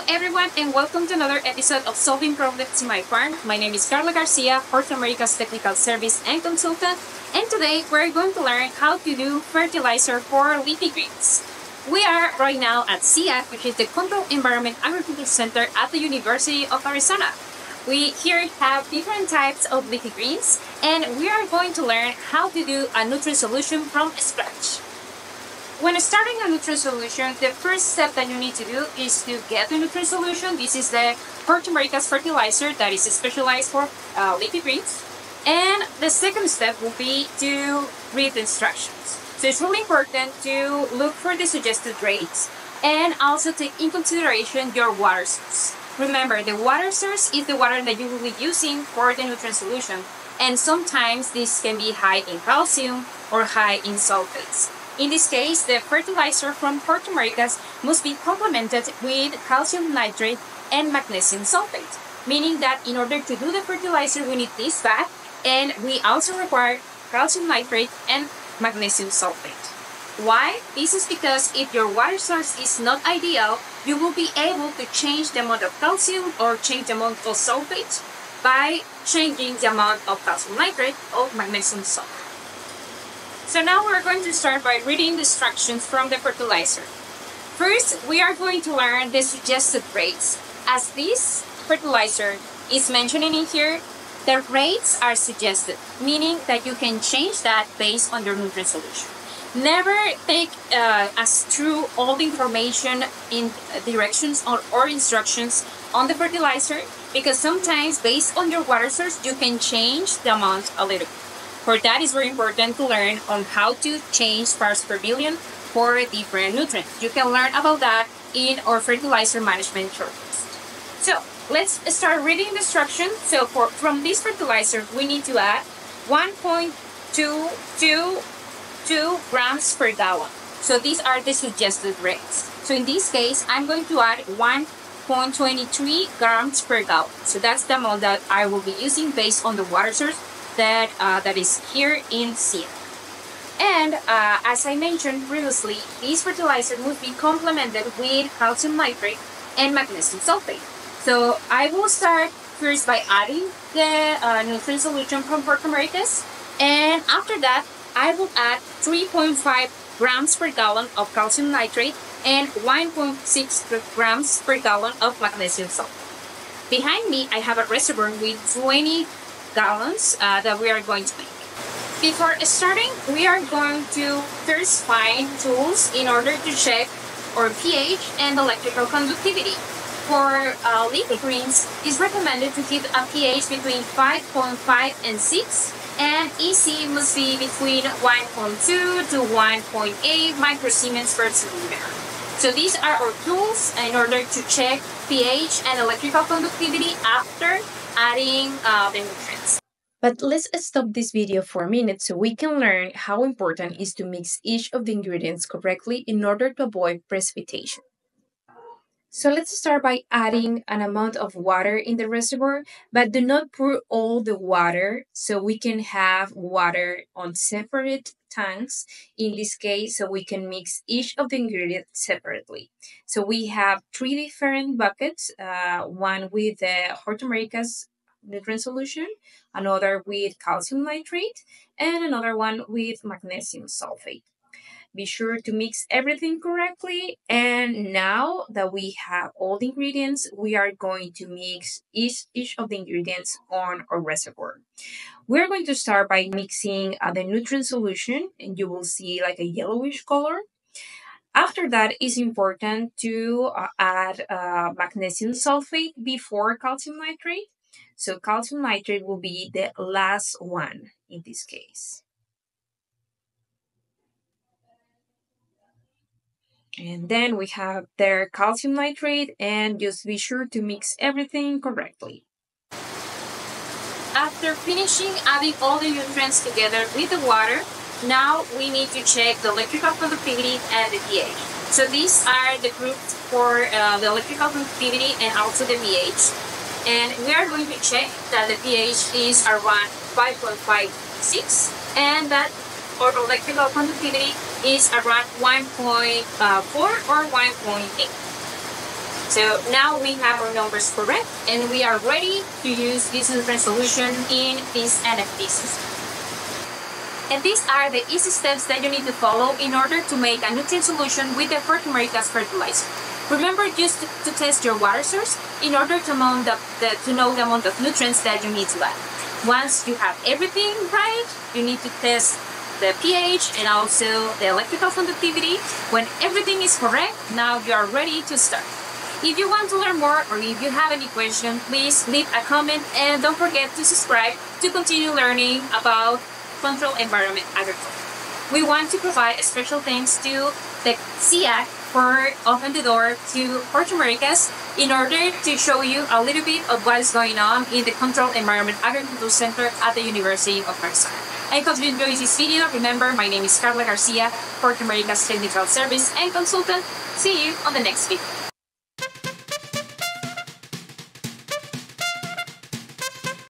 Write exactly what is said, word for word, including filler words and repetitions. Hello everyone and welcome to another episode of Solving Problems in My Farm. My name is Carla Garcia, Hort Americas Technical Service and Consultant, and today we're going to learn how to do fertilizer for leafy greens. We are right now at C F, which is the Control Environment Agricultural Center at the University of Arizona. We here have different types of leafy greens, and we are going to learn how to do a nutrient solution from scratch. When starting a nutrient solution, the first step that you need to do is to get the nutrient solution. This is the Hort Americas fertilizer that is specialized for uh, leafy greens. And the second step will be to read the instructions. So it's really important to look for the suggested rates and also take in consideration your water source. Remember, the water source is the water that you will be using for the nutrient solution. And sometimes this can be high in calcium or high in sulfates. In this case, the fertilizer from Hort Americas must be complemented with calcium nitrate and magnesium sulfate, meaning that in order to do the fertilizer, we need this back, and we also require calcium nitrate and magnesium sulfate. Why? This is because if your water source is not ideal, you will be able to change the amount of calcium or change the amount of sulfate by changing the amount of calcium nitrate or magnesium sulfate. So now we're going to start by reading the instructions from the fertilizer. First, we are going to learn the suggested rates. As this fertilizer is mentioning in here, the rates are suggested, meaning that you can change that based on your nutrient solution. Never take uh, as true all the information in directions or, or instructions on the fertilizer, because sometimes based on your water source, you can change the amount a little bit. For that, it's very important to learn on how to change parts per billion for different nutrients. You can learn about that in our fertilizer management shortlist. So let's start reading the instructions. So for, from this fertilizer, we need to add one point two two two grams per gallon. So these are the suggested rates. So in this case, I'm going to add one point two three grams per gallon. So that's the amount that I will be using based on the water source that uh, that is here in C F. And uh, as I mentioned previously, this fertilizer would be complemented with calcium nitrate and magnesium sulfate. So I will start first by adding the uh, nutrient solution from Hort Americas, and after that I will add three point five grams per gallon of calcium nitrate and one point six grams per gallon of magnesium sulfate. Behind me I have a reservoir with twenty gallons uh, that we are going to make. Before starting, we are going to first find tools in order to check our pH and electrical conductivity. For uh, leafy greens, it's recommended to keep a pH between five point five and six, and E C must be between one point two to one point eight microsiemens per centimeter. So these are our tools in order to check pH and electrical conductivity after adding uh, the nutrients. But let's stop this video for a minute so we can learn how important it is to mix each of the ingredients correctly in order to avoid precipitation. So let's start by adding an amount of water in the reservoir, but do not pour all the water, so we can have water on separate tanks in this case, so we can mix each of the ingredients separately. So we have three different buckets, uh, one with the Hort Americas nutrient solution, another with calcium nitrate, and another one with magnesium sulfate. Be sure to mix everything correctly, and now that we have all the ingredients, we are going to mix each, each of the ingredients on our reservoir. We're going to start by mixing uh, the nutrient solution, and you will see like a yellowish color. After that, it's important to uh, add uh, magnesium sulfate before calcium nitrate. So calcium nitrate will be the last one in this case. And then we have their calcium nitrate, and just be sure to mix everything correctly. After finishing adding all the nutrients together with the water, now we need to check the electrical conductivity and the pH. So these are the groups for uh, the electrical conductivity and also the pH. And we are going to check that the pH is around five point five six and that or electrical conductivity is around one point four or one point eight. So now we have our numbers correct, and we are ready to use this resolution in this N F T system. And these are the easy steps that you need to follow in order to make a nutrient solution with the Hort Americas fertilizer. Remember just to, to test your water source in order to, amount the, the, to know the amount of nutrients that you need to add. Once you have everything right, you need to test the pH and also the electrical conductivity. When everything is correct, now you are ready to start. If you want to learn more or if you have any question, please leave a comment and don't forget to subscribe to continue learning about Control Environment Agriculture. We want to provide a special thanks to the C F for opening the door to Hort Americas in order to show you a little bit of what is going on in the Control Environment Agricultural Center at the University of Arizona. And if you enjoyed this video, remember my name is Carla Garcia, Hort Americas Technical Service and Consultant. See you on the next video.